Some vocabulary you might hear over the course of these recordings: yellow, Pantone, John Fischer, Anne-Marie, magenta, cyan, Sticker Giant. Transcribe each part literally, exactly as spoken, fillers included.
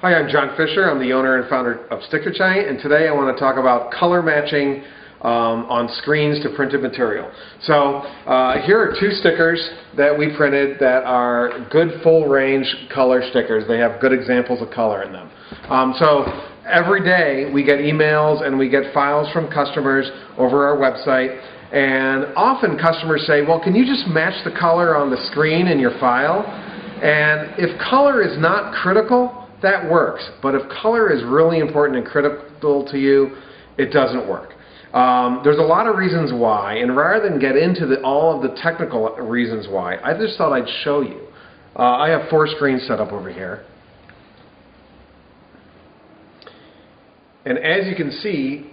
Hi, I'm John Fischer. I'm the owner and founder of Sticker Giant, and today I want to talk about color matching um, on screens to printed material. So uh, here are two stickers that we printed that are good full range color stickers. They have good examples of color in them. Um, so every day we get emails and we get files from customers over our website, and often customers say, well, can you just match the color on the screen in your file? And if color is not critical, that works, but if color is really important and critical to you, it doesn't work. Um, there's a lot of reasons why, and rather than get into the, all of the technical reasons why, I just thought I'd show you. Uh, I have four screens set up over here. And as you can see,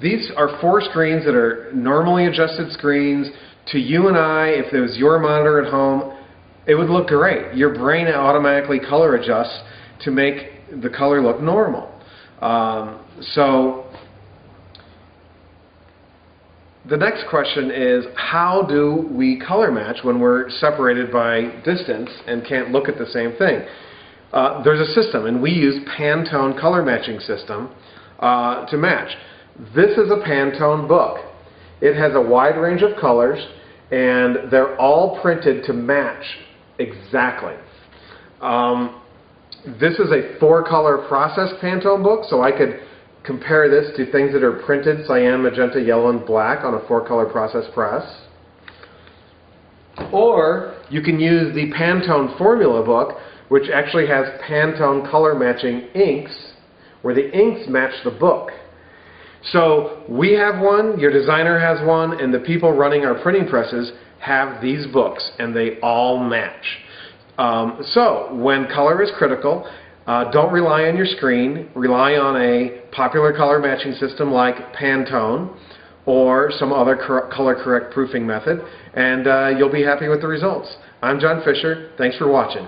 these are four screens that are normally adjusted screens. To you and I, if it was your monitor at home, it would look great. Your brain automatically color adjusts to make the color look normal. Um, so the next question is, how do we color match when we're separated by distance and can't look at the same thing? Uh, there's a system, and we use Pantone color matching system uh, to match. This is a Pantone book. It has a wide range of colors, and they're all printed to match exactly. Um, This is a four-color process Pantone book, so I could compare this to things that are printed cyan, magenta, yellow, and black on a four-color process press. Or you can use the Pantone formula book, which actually has Pantone color matching inks, where the inks match the book. So we have one, your designer has one, and the people running our printing presses have these books, and they all match. Um, so, when color is critical, uh, don't rely on your screen. Rely on a popular color matching system like Pantone or some other cor- color correct proofing method, and uh, you'll be happy with the results. I'm John Fischer. Thanks for watching.